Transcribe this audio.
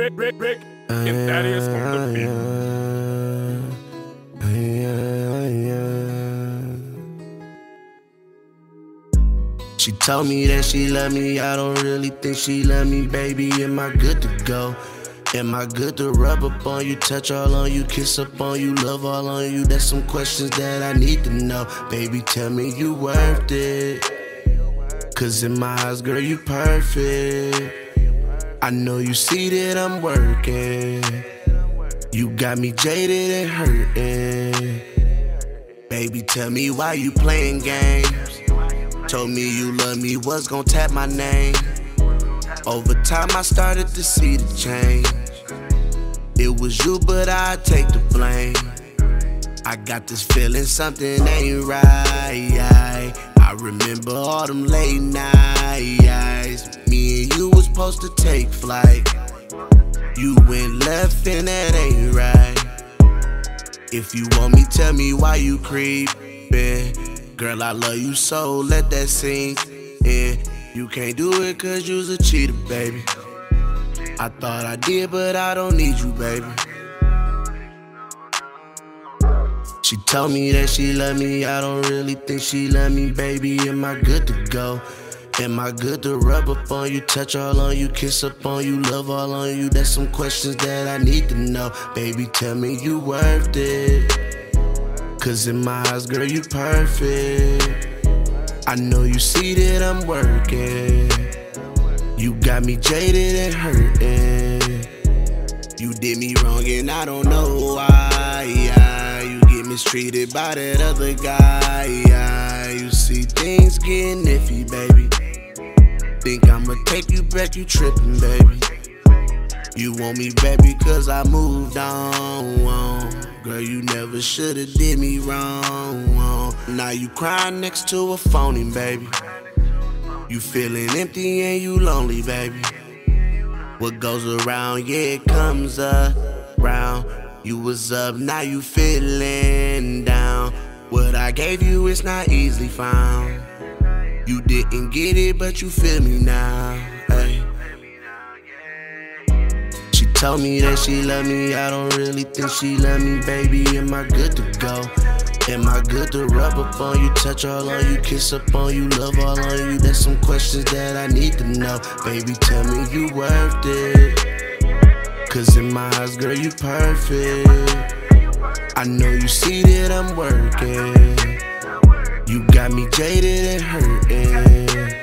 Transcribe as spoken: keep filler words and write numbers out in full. Rick, Rick, Rick, and Thaddeus on the field. She told me that she loved me, I don't really think she loved me, baby. Am I good to go? Am I good to rub up on you, touch all on you, kiss up on you, love all on you? That's some questions that I need to know. Baby, tell me you worth it, 'cause in my eyes, girl, you perfect. I know you see that I'm working. You got me jaded and hurting. Baby, tell me why you playing games. Told me you love me, was gon' tap my name. Over time I started to see the change. It was you, but I take the blame. I got this feeling something ain't right. I remember all them late nights. Me and you was supposed to take flight. You went left and that ain't right. If you want me, tell me why you creepin'. Girl, I love you so, let that sink in. You can't do it 'cause you's a cheater, baby. I thought I did, but I don't need you, baby. She told me that she loved me, I don't really think she loved me, baby. Am I good to go? Am I good to rub up on you, touch all on you, kiss up on you, love all on you? That's some questions that I need to know. Baby, tell me you worth it, 'cause in my eyes, girl, you perfect. I know you see that I'm working. You got me jaded and hurting. You did me wrong and I don't know why. You get mistreated by that other guy. You see things getting iffy, baby. Think I'ma take you back, you tripping, baby. You want me back because I moved on. Girl, you never should've did me wrong. Now you crying next to a phony, baby. You feeling empty and you lonely, baby. What goes around, yeah, it comes around. You was up, now you feeling down. What I gave you, it's not easily found. You didn't get it, but you feel me now, ay. Told me that she loved me, I don't really think she loved me, baby. Am I good to go? Am I good to rub up on you, touch all on you, kiss up on you, love all on you? That's some questions that I need to know. Baby, tell me you worth it, 'cause in my eyes, girl, you perfect. I know you see that I'm working. You got me jaded and hurting.